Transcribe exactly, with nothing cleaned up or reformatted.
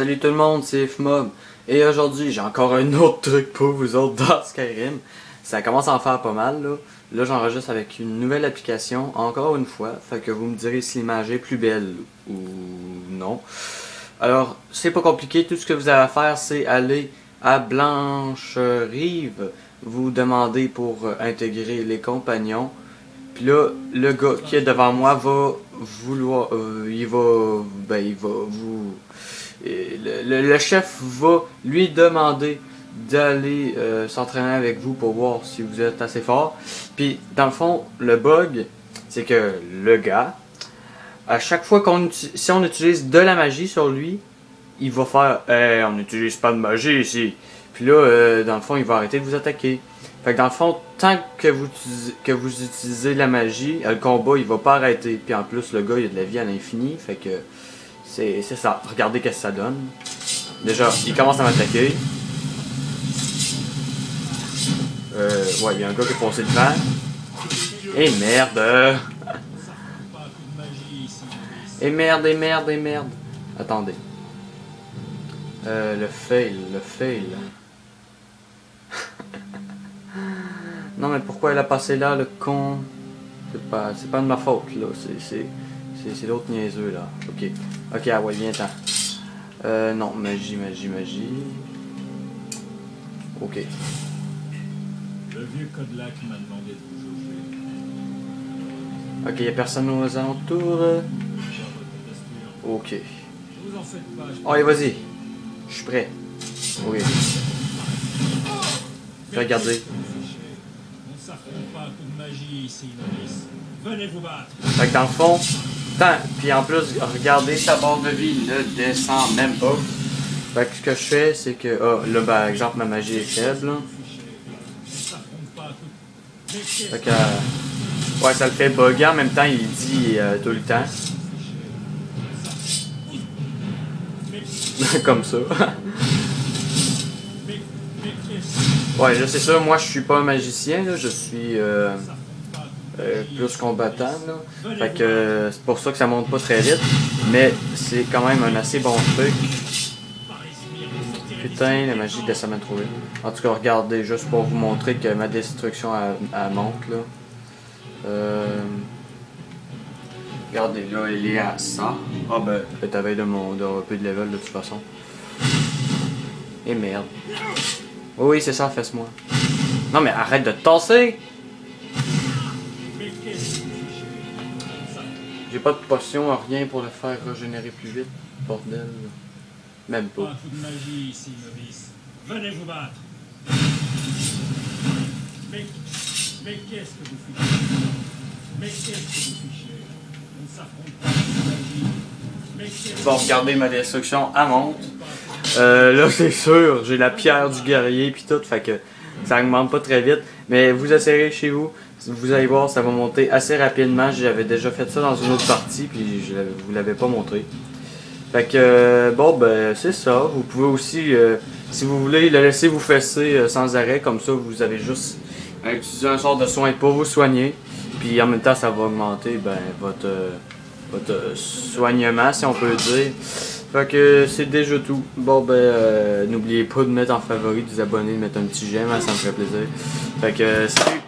Salut tout le monde, c'est Fmob. Et aujourd'hui, j'ai encore un autre truc pour vous autres dans Skyrim. Ça commence à en faire pas mal, là. Là, j'enregistre avec une nouvelle application, encore une fois. Fait que vous me direz si l'image est plus belle ou non. Alors, c'est pas compliqué. Tout ce que vous avez à faire, c'est aller à Blancherive. Vous demandez pour intégrer les compagnons. Puis là, le gars qui est devant moi va vouloir... Euh, il va... Ben, il va vous... Et le, le, le chef va lui demander d'aller euh, s'entraîner avec vous pour voir si vous êtes assez fort. Puis, dans le fond, le bug, c'est que le gars, à chaque fois qu'on si on utilise de la magie sur lui, il va faire hey, « on n'utilise pas de magie ici ». Puis là, euh, dans le fond, il va arrêter de vous attaquer. Fait que dans le fond, tant que vous, que vous utilisez la magie, le combat, il va pas arrêter. Puis en plus, le gars, il a de la vie à l'infini, fait que... C'est ça, regardez qu'est-ce que ça donne. Déjà, il commence à m'attaquer. Euh, ouais, il y a un gars qui est passé devant. Et merde! Et merde, et merde, et merde! Attendez. Euh, le fail, le fail. Non, mais pourquoi elle a passé là, le con? C'est pas, c'est pas de ma faute, là. C'est... C'est l'autre niaiseux là. Ok. Ok, ah ouais, viens, attends. Euh, non, magie, magie, magie. Ok. Le vieux Kodlak m'a demandé de vous jauger. Ok, y'a personne aux alentours. Ok. Oh, allez, vas-y. Je suis prêt. Ok. Regardez. Fait que dans le fond. Puis en plus, regardez sa barre de vie ne descend même pas. Fait que ce que je fais, c'est que. Ah, oh, là, par exemple, ma magie est faible. Fait que. Euh, ouais, ça le fait bugger. En même temps, il dit euh, tout le temps. Comme ça. Ouais, je sais ça. Moi, je suis pas magicien, là. Je suis. Euh, Euh, plus combattant là. Fait que euh, c'est pour ça que ça monte pas très vite, mais c'est quand même un assez bon truc. Putain, la magie de ça m'a trouvé. En tout cas, regardez, juste pour vous montrer que ma destruction à, à monte là. Euh... Regardez, là il est à cent. Ah oh, ben, peut-être à veille de mon de un peu de level de toute façon. Et merde. Oh, oui, c'est ça, fesse-moi. Non mais arrête de te tasser! J'ai pas de potion, rien pour le faire régénérer plus vite, bordel. Même pas. Un coup de magie ici, novice. Venez vous battre. Mais, mais qu'est-ce que vous fichez? Mais qu'est-ce que vous fichez? On ne s'affronte pas de magie. Bon, regardez ma destruction, elle monte. Euh, là, c'est sûr, j'ai la pierre du guerrier puis tout, fait que ça augmente pas très vite. Mais vous essayez chez vous. Vous allez voir, ça va monter assez rapidement. J'avais déjà fait ça dans une autre partie, puis je vous l'avais pas montré. Fait que, euh, bon, ben, c'est ça. Vous pouvez aussi, euh, si vous voulez, le laisser vous fesser euh, sans arrêt. Comme ça, vous avez juste à utiliser un sort de soin pour vous soigner. Puis en même temps, ça va augmenter, ben, votre, euh, votre euh, soignement, si on peut dire. Fait que c'est déjà tout. Bon, ben, euh, n'oubliez pas de mettre en favori, de vous abonner, de mettre un petit j'aime, ça me ferait plaisir. Fait que, salut!